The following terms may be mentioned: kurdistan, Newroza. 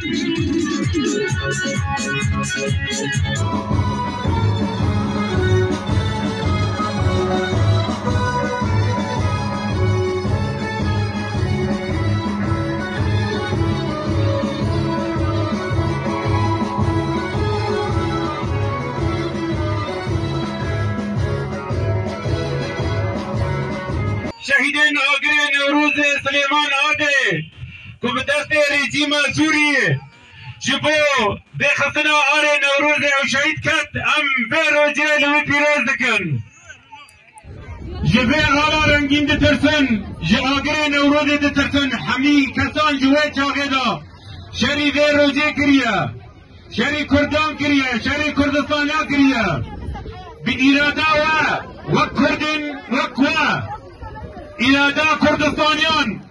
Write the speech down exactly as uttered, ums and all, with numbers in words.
شهيدين أغرين نوروزي سليمان آده كبدست ريجيم سوريا جبو بخصنا آره نوروزي وشهيد كت أم فيرو جيل وفيروز دكن جبه غالا رنگين دي ترسن جاغرين نوروزي دي ترسن حمي كسان جوه چاغدا شري فيرو جي كريا شري كردان كريا شري كردستان كريا بإرادا و وكردن وكوا إرادا كردستانيان